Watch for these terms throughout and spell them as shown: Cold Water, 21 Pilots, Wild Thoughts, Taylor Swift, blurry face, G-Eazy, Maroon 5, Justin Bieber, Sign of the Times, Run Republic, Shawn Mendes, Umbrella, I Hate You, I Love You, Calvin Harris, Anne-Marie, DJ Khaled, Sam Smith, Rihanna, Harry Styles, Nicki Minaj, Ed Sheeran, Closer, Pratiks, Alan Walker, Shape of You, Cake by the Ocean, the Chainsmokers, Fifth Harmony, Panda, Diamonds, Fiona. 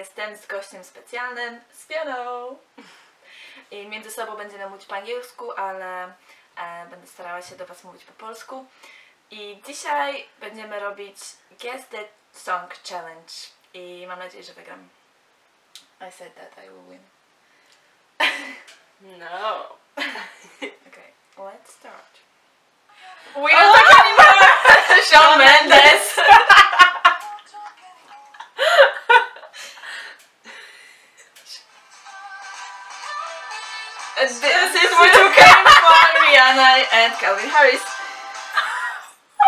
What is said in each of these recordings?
jestem z gościem specjalnym, z Fioną. I między sobą będziemy mówić po angielsku, ale będę starała się do Was mówić po polsku. I dzisiaj będziemy robić Guess the Song Challenge. I mam nadzieję, że wygram. I said that I will win. No. Okay, let's start. We don't talk anymore! Shawn Mendes! This is what you came for, Rihanna and Calvin Harris.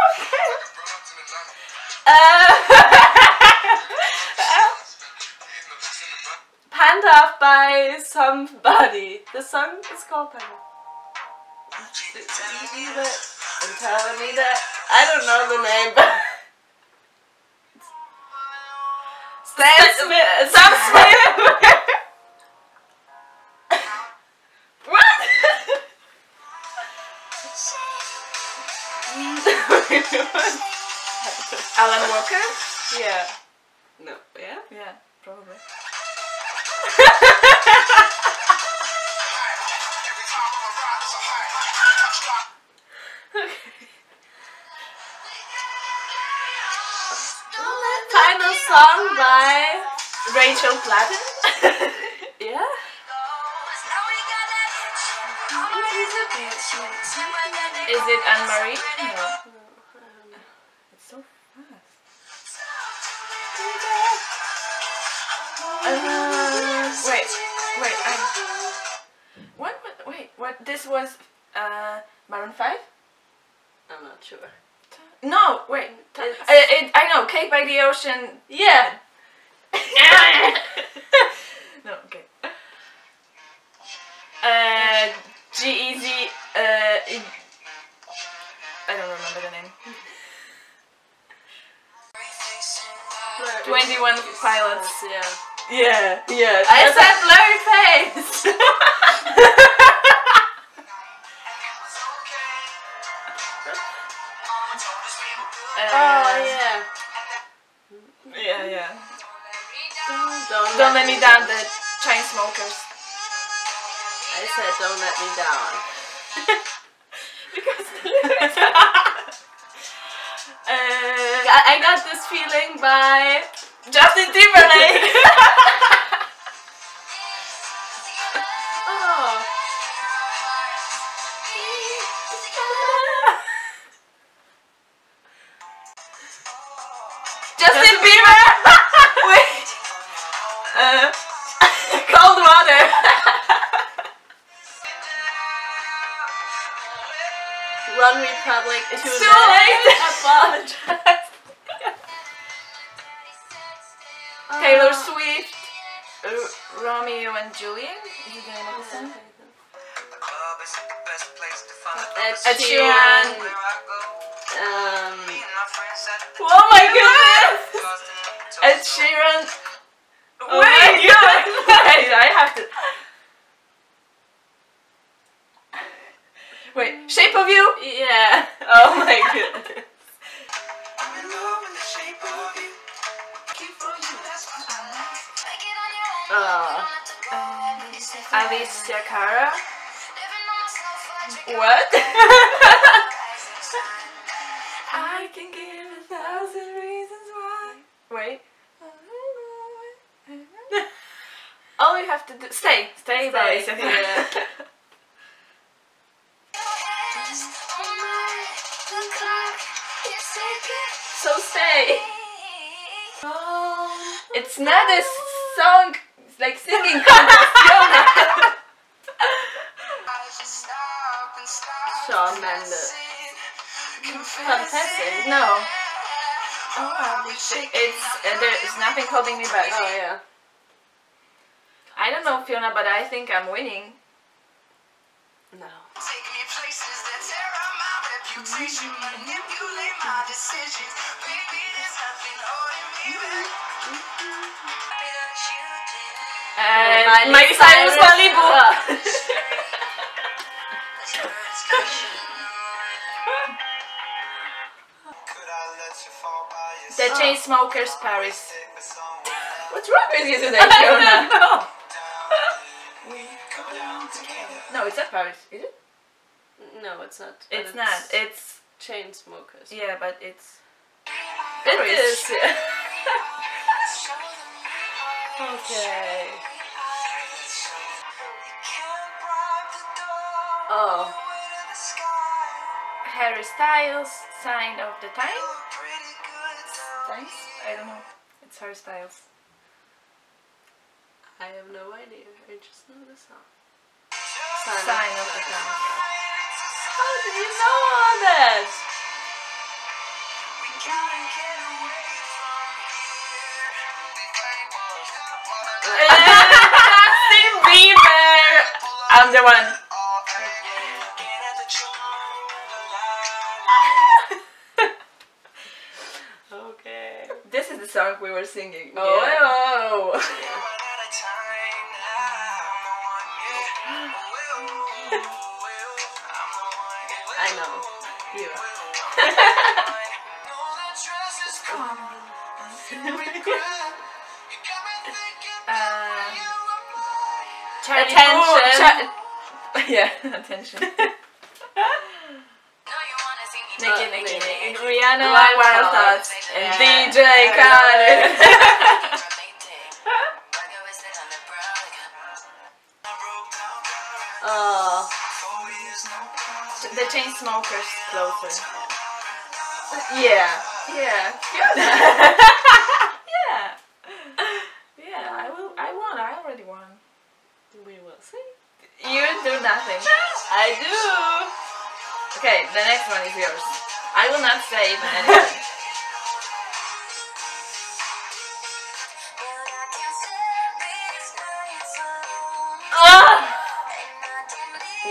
Okay. Panda by somebody. The song is called Panda. I'm telling me that. I don't know the name, but Stan Smith. Sam Smith. Alan Walker? Yeah. No, yeah? Yeah, probably. Final song by Rachel Platten? Yeah? Is it Anne-Marie? No. Wait, this was Maroon 5? I'm not sure. No, wait. I know, Cake by the Ocean. Yeah. No, okay. G-Eazy, I don't remember the name. 21 Pilots, yeah. Yeah. I said blurry face! Yeah. Don't let me down, the Chainsmokers. I said don't let me down. Because the lyrics I got this feeling by Justin Timberlake. Oh. Justin Bieber. Wait. Cold Water. Run Republic. It's too late. Apologize. Taylor Swift, Romeo and Juliet. Is it another song? Ed Sheeran. Oh my goodness! Ed Sheeran. Oh wait, I have to. Wait, Shape of You? Yeah. Oh my goodness. Alice Jakara. What? I can give 1,000 reasons why. Wait. All you have to do. Stay by. Yeah. So stay. It's not a song. It's like singing Fiona. Shawn Mendes. Fantastic. No. It's there's nothing holding me back. Oh yeah. I don't know Fiona, but I think I'm winning. No. Take me places that tear up my reputation, manipulate my decisions. Baby, there's nothing holding me back. And my side was Malibu. The Chainsmokers, Paris. What's wrong with you today, Fiona? No, it's not Paris, is it? No, it's not. It's not. It's Chainsmokers. Yeah, but it's Paris. It is. Yeah. Okay. Oh. Harry Styles, Sign of the Times? Thanks? I don't know. It's Harry Styles. I have no idea. I just know the song. Sign of the Times. How did you know all that? Justin Bieber! I'm the one. Song we were singing. Oh, yeah. Oh. I know. You. Attention. Yeah, attention. Nicki. Rihanna, Wild Thoughts, and DJ Khaled. Oh. The Chainsmokers, Closer. Yeah. Yeah, I already won. We will see. You do nothing. I do. Okay, the next one is yours. I will not say even anything.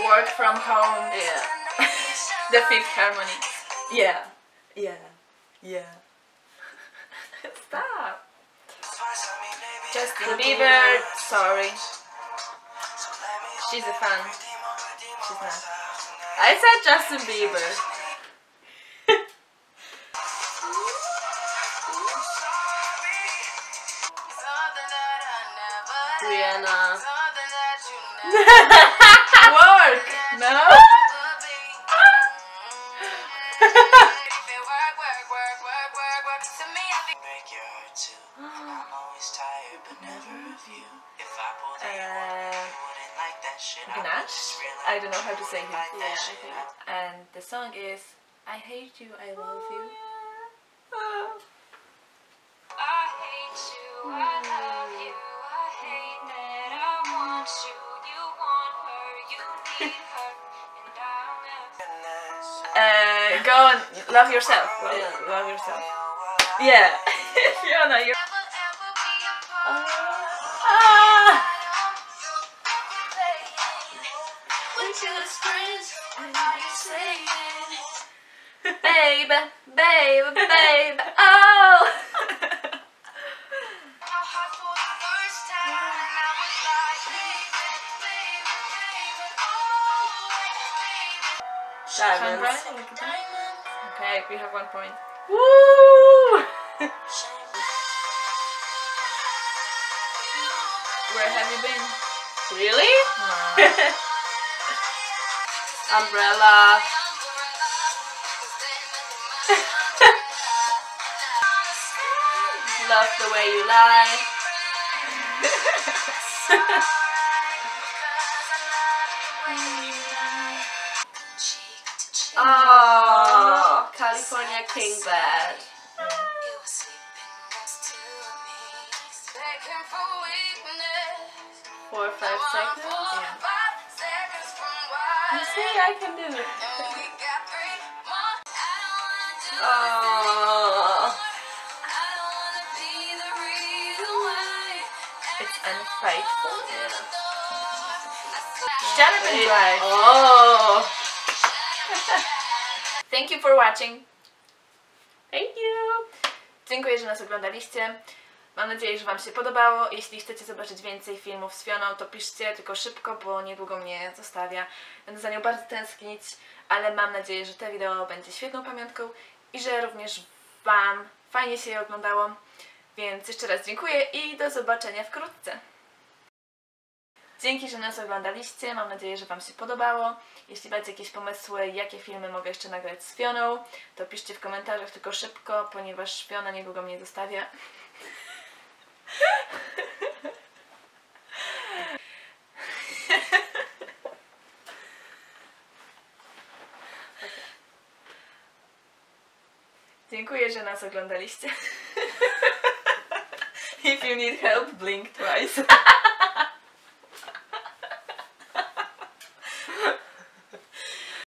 Work from Home. Yeah. The Fifth Harmony. Yeah. Stop. Justin Bieber. Sorry. She's a fan. She's not. I said Justin Bieber. Rihanna. Work! No? Work to me. I'm always tired, but never of you. If I pulled that, Minaj? I don't know how to say him. Yeah. And the song is I Hate You, I Love You. I hate you, I love you, I hate that I want you. You want her, you need her, and I'll never. Go and love yourself. Love yourself. Yeah. Fiona, you're Babe, oh! Diamonds. Okay, we have 1 point. Woo! Where have you been? Really? No. Umbrella. Love the way you lie. Oh, California King Bed. Yeah. 4 or 5 seconds. Yeah. You see, I can do it. Oh. Unfaithful. Yeah. Oh. Thank you for watching. Thank you. Dziękuję, że nas oglądaliście. Mam nadzieję, że Wam się podobało. Jeśli chcecie zobaczyć więcej filmów z Fioną, to piszcie, tylko szybko, bo niedługo mnie zostawia. Będę za nią bardzo tęsknić, ale mam nadzieję, że to wideo będzie świetną pamiątką i że również Wam fajnie się je oglądało. Więc jeszcze raz dziękuję i do zobaczenia wkrótce. Dzięki, że nas oglądaliście, mam nadzieję, że Wam się podobało. Jeśli macie jakieś pomysły, jakie filmy mogę jeszcze nagrać z Fioną, to piszcie w komentarzach, tylko szybko, ponieważ Fiona niedługo mnie zostawia. Dziękuję, że nas oglądaliście. If you need help, blink twice.